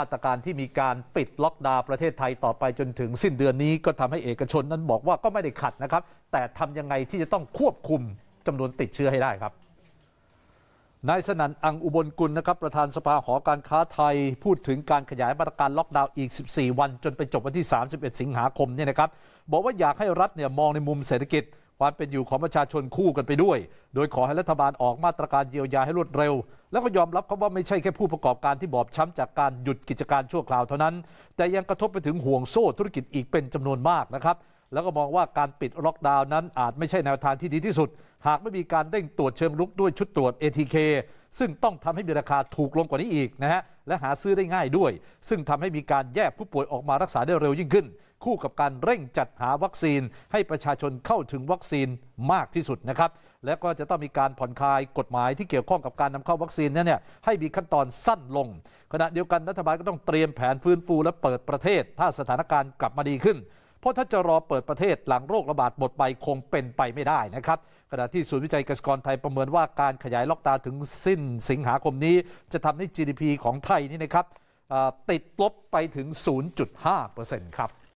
มาตรการที่มีการปิดล็อกดาวน์ประเทศไทยต่อไปจนถึงสิ้นเดือนนี้ก็ทำให้เอกชนนั้นบอกว่าก็ไม่ได้ขัดนะครับแต่ทำยังไงที่จะต้องควบคุมจำนวนติดเชื้อให้ได้ครับนายสนั่น อังอุบลกุลนะครับประธานสภาหอการค้าไทยพูดถึงการขยายมาตรการล็อกดาวน์อีก14วันจนไปจบวันที่31สิงหาคมเนี่ยนะครับบอกว่าอยากให้รัฐเนี่ยมองในมุมเศรษฐกิจความเป็นอยู่ของประชาชนคู่กันไปด้วยโดยขอให้รัฐบาลออกมาตรการเยียวยาให้รวดเร็วแล้วก็ยอมรับครับว่าไม่ใช่แค่ผู้ประกอบการที่บอบช้ำจากการหยุดกิจการชั่วคราวเท่านั้นแต่ยังกระทบไปถึงห่วงโซ่ธุรกิจอีกเป็นจำนวนมากนะครับแล้วก็มองว่าการปิดล็อกดาวน์นั้นอาจไม่ใช่แนวทางที่ดีที่สุดหากไม่มีการเร่งตรวจเชิงรุกด้วยชุดตรวจ ATK ซึ่งต้องทำให้มีราคาถูกลงกว่านี้อีกนะฮะและหาซื้อได้ง่ายด้วยซึ่งทำให้มีการแยกผู้ป่วยออกมารักษาได้เร็วยิ่งขึ้นคู่กับการเร่งจัดหาวัคซีนให้ประชาชนเข้าถึงวัคซีนมากที่สุดนะครับและก็จะต้องมีการผ่อนคลายกฎหมายที่เกี่ยวข้องกับการนำเข้าวัคซีนนั้นเนี่ยให้มีขั้นตอนสั้นลงขณะเดียวกันรัฐบาลก็ต้องเตรียมแผนฟื้นฟูและเปิดประเทศถ้าสถานการณ์กลับมาดีขึ้นเพราะถ้าจะรอเปิดประเทศหลังโรคระบาดหมดไปคงเป็นไปไม่ได้นะครับขณะที่ศูนย์วิจัยเกษตรกรไทยประเมินว่าการขยายล็อกดาวน์ถึงสิ้นสิงหาคมนี้จะทำให้ GDP ของไทยนี่นะครับติดลบไปถึง 0.5% ครับ